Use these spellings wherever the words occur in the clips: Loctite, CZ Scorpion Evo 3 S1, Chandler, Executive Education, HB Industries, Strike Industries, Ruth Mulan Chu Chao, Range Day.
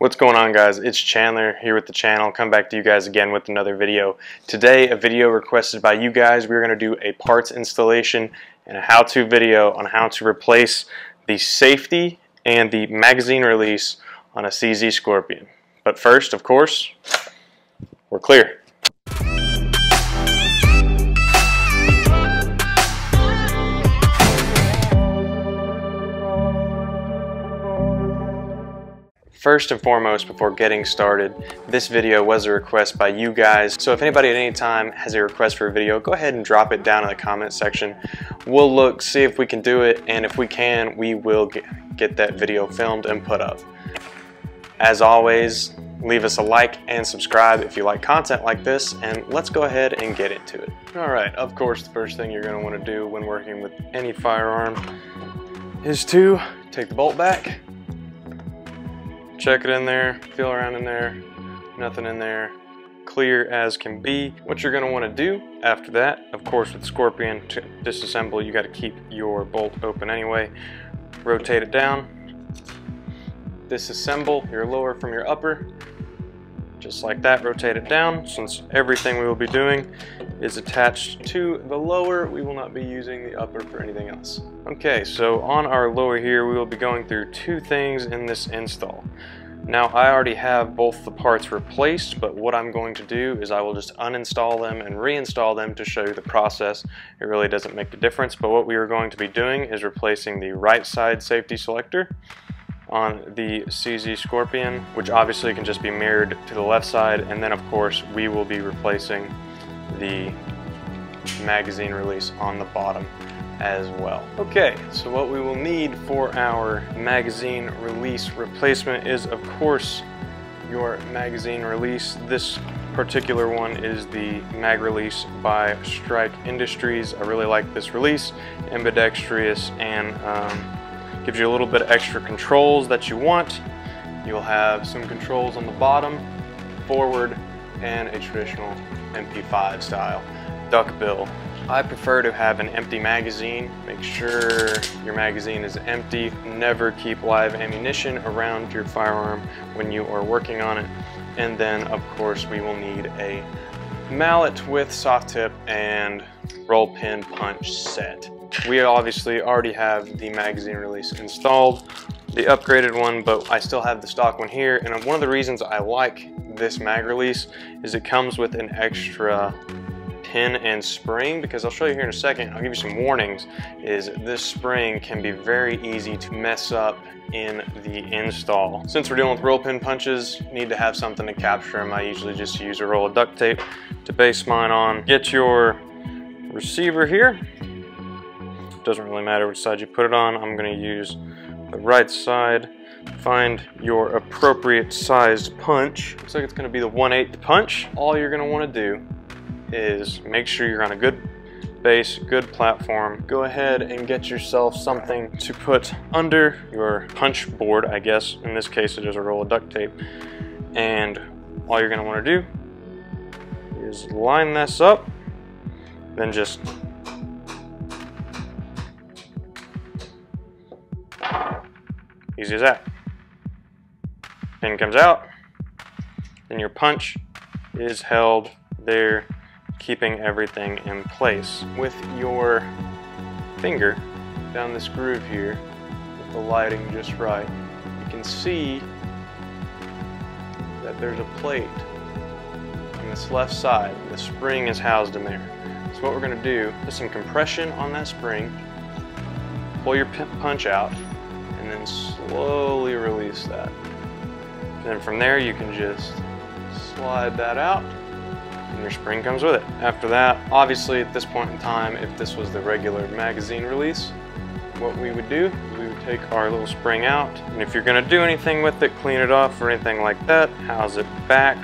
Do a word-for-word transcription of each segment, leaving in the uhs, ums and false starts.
What's going on, guys? It's Chandler here with the channel. Come back to you guys again with another video. Today, a video requested by you guys. We're going to do a parts installation and a how-to video on how to replace the safety and the magazine release on a C Z Scorpion. But first, of course, we're clear. First and foremost, before getting started, this video was a request by you guys. So if anybody at any time has a request for a video, go ahead and drop it down in the comment section. We'll look, see if we can do it, and if we can, we will get that video filmed and put up. As always, leave us a like and subscribe if you like content like this, and let's go ahead and get into it. All right, of course, the first thing you're gonna wanna do when working with any firearm is to take the bolt back, check it in there, feel around in there, nothing in there, clear as can be. What you're gonna wanna do after that, of course with Scorpion, to disassemble, you gotta keep your bolt open anyway. Rotate it down, disassemble your lower from your upper, just like that, rotate it down. Since everything we will be doing is attached to the lower, we will not be using the upper for anything else. Okay, so on our lower here, we will be going through two things in this install. Now, I already have both the parts replaced, but what I'm going to do is I will just uninstall them and reinstall them to show you the process. It really doesn't make a difference, but what we are going to be doing is replacing the right side safety selector on the C Z Scorpion, which obviously can just be mirrored to the left side, and then of course we will be replacing the magazine release on the bottom as well. Okay, so what we will need for our magazine release replacement is of course your magazine release. This particular one is the mag release by Strike Industries. I really like this release, ambidextrous, and um, gives you a little bit of extra controls that you want. You'll have some controls on the bottom, forward, and a traditional M P five style duckbill. I prefer to have an empty magazine. Make sure your magazine is empty. Never keep live ammunition around your firearm when you are working on it. And then, of course, we will need a mallet with soft tip and roll pin punch set. We obviously already have the magazine release installed, the upgraded one, but I still have the stock one here. And one of the reasons I like this mag release is it comes with an extra pin and spring, because I'll show you here in a second, I'll give you some warnings, is this spring can be very easy to mess up in the install. Since we're dealing with roll pin punches, need to have something to capture them. I usually just use a roll of duct tape to base mine on. Get your receiver here. Doesn't really matter which side you put it on. I'm going to use the right side. Find your appropriate sized punch. Looks like it's going to be the one eighth punch. All you're going to want to do is make sure you're on a good base, good platform. Go ahead and get yourself something to put under your punch board, I guess. In this case, it is a roll of duct tape. And all you're going to want to do is line this up, then just easy as that. Pin comes out, and your punch is held there, keeping everything in place. With your finger down this groove here, with the lighting just right, you can see that there's a plate on this left side. The spring is housed in there. So what we're gonna do is some compression on that spring, pull your punch out, and then slowly release that. Then from there you can just slide that out and your spring comes with it. After that, obviously at this point in time, if this was the regular magazine release, what we would do is we would take our little spring out, and if you're gonna do anything with it, clean it off or anything like that, house it back,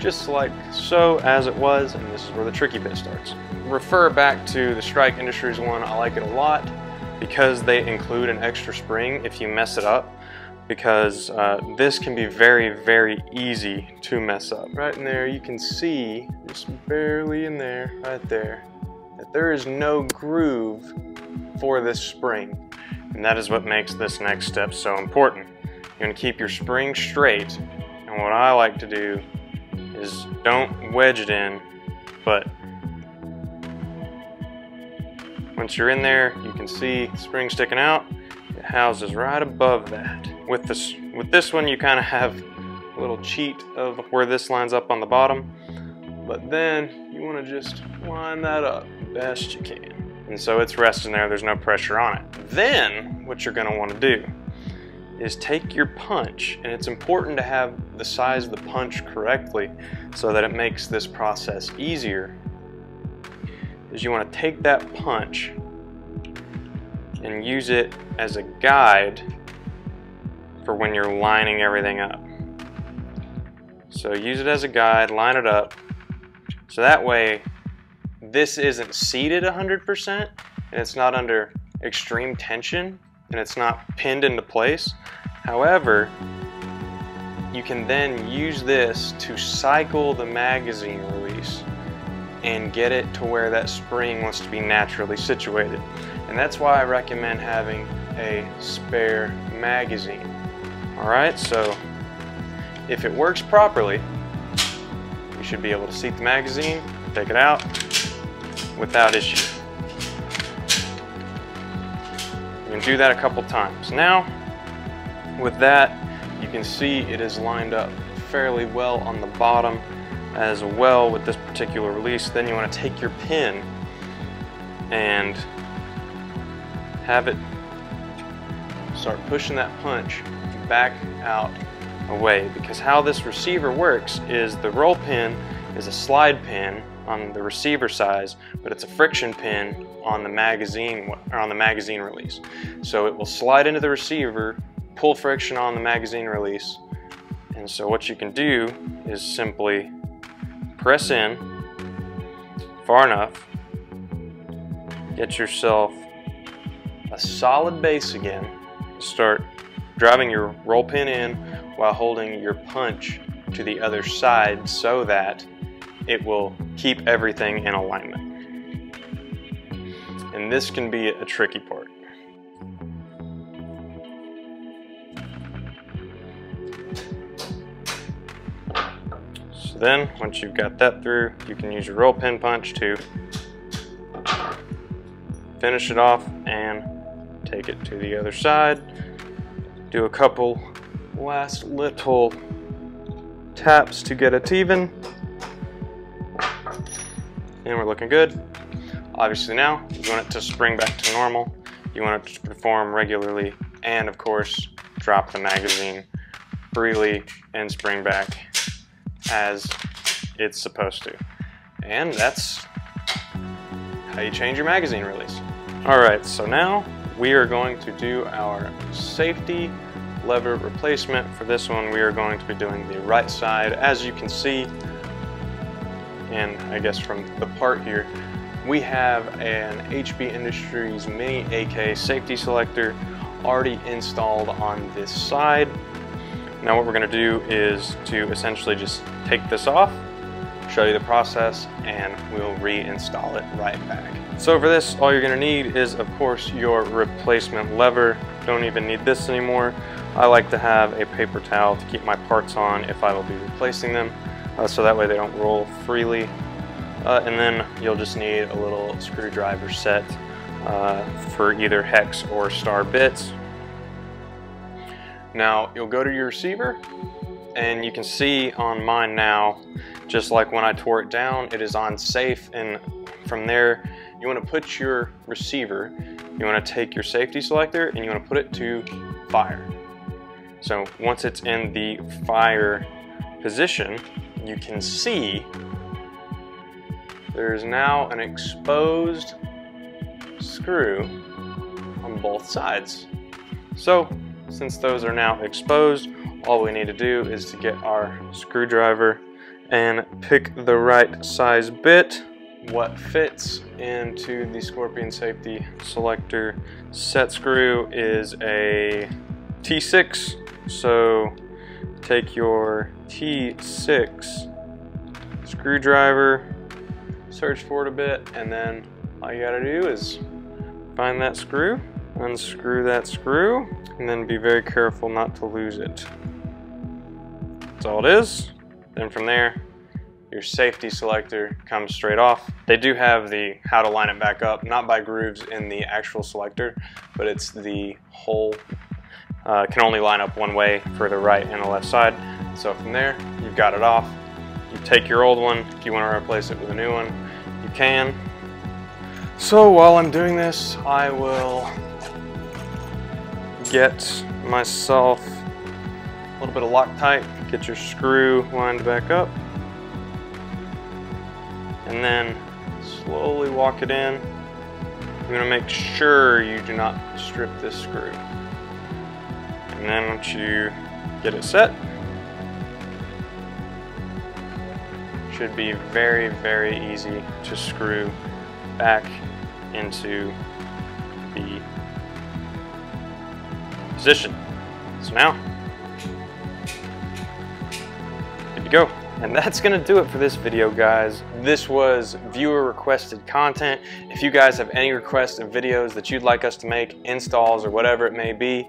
just like so as it was, and this is where the tricky bit starts. Refer back to the Strike Industries one, I like it a lot, because they include an extra spring if you mess it up, because uh, this can be very, very easy to mess up. Right in there, you can see, just barely in there, right there, that there is no groove for this spring. And that is what makes this next step so important. You're going to keep your spring straight, and what I like to do is don't wedge it in, but once you're in there, you can see the spring sticking out. It houses right above that. With this, with this one, you kind of have a little cheat of where this lines up on the bottom, but then you want to just line that up best you can. And so it's resting there, there's no pressure on it. Then what you're gonna wanna do is take your punch, and it's important to have the size of the punch correctly so that it makes this process easier, is you wanna take that punch and use it as a guide for when you're lining everything up. So use it as a guide, line it up, so that way this isn't seated one hundred percent, and it's not under extreme tension, and it's not pinned into place. However, you can then use this to cycle the magazine release and get it to where that spring wants to be naturally situated. And that's why I recommend having a spare magazine. All right, so if it works properly, you should be able to seat the magazine, take it out, without issue. You can do that a couple times. Now, with that, you can see it is lined up fairly well on the bottom as well with this particular release. Then you want to take your pin and have it start pushing that punch back out away, because how this receiver works is the roll pin is a slide pin on the receiver size, but it's a friction pin on the magazine or on the magazine release. So it will slide into the receiver, pull friction on the magazine release, and so what you can do is simply press in far enough, get yourself a solid base again, start driving your roll pin in while holding your punch to the other side so that it will keep everything in alignment. And this can be a tricky part. So then, once you've got that through, you can use your roll pin punch to finish it off and take it to the other side. Do a couple last little taps to get it even. And we're looking good. Obviously now, you want it to spring back to normal. You want it to perform regularly and of course, drop the magazine freely and spring back as it's supposed to. And that's how you change your magazine release. All right, so now we are going to do our safety lever replacement. For this one, we are going to be doing the right side. As you can see, and I guess from the part here, we have an H B Industries Mini A K safety selector already installed on this side. Now what we're gonna do is to essentially just take this off, show you the process, and we'll reinstall it right back. So for this, all you're gonna need is, of course, your replacement lever. Don't even need this anymore. I like to have a paper towel to keep my parts on if I will be replacing them. Uh, so that way they don't roll freely. Uh, and then you'll just need a little screwdriver set uh, for either hex or star bits. Now you'll go to your receiver, and you can see on mine now, just like when I tore it down, it is on safe, and from there you want to put your receiver, you want to take your safety selector, and you want to put it to fire. So once it's in the fire position, you can see there's now an exposed screw on both sides. So since those are now exposed, all we need to do is to get our screwdriver and pick the right size bit, what fits into the Scorpion safety selector set screw is a T six, so take your T six screwdriver, search for it a bit, and then all you gotta do is find that screw unscrew that screw, and then be very careful not to lose it. That's all it is. Then from there, your safety selector comes straight off. They do have the how to line it back up, not by grooves in the actual selector, but it's the whole, uh, can only line up one way for the right and the left side. So from there, you've got it off. You take your old one, if you want to replace it with a new one, you can. So while I'm doing this, I will get myself a little bit of Loctite, get your screw lined back up, and then slowly walk it in. You're gonna make sure you do not strip this screw. And then once you get it set, it should be very, very easy to screw back into the position. So now, good to go. And that's gonna do it for this video, guys. This was viewer requested content. If you guys have any requests of videos that you'd like us to make, installs or whatever it may be,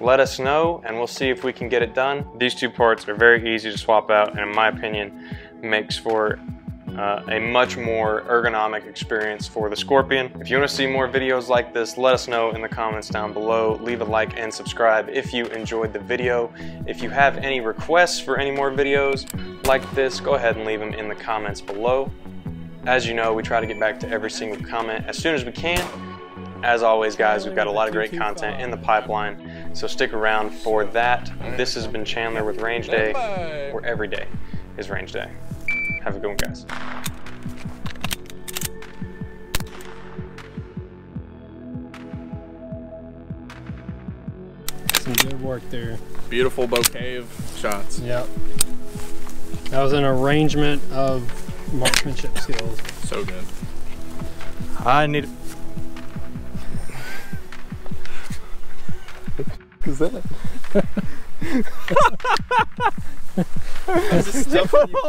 let us know and we'll see if we can get it done. These two parts are very easy to swap out and in my opinion, makes for uh, a much more ergonomic experience for the Scorpion. If you wanna see more videos like this, let us know in the comments down below. Leave a like and subscribe if you enjoyed the video. If you have any requests for any more videos, like this, go ahead and leave them in the comments below. As you know, we try to get back to every single comment as soon as we can. As always, guys, we've got a lot of great content in the pipeline, so stick around for that. This has been Chandler with Range Day, where every day is Range Day. Have a good one, guys. Some good work there. Beautiful bouquet of shots. Yep. That was an arrangement of marksmanship skills. So good. I need... Is that it? Is it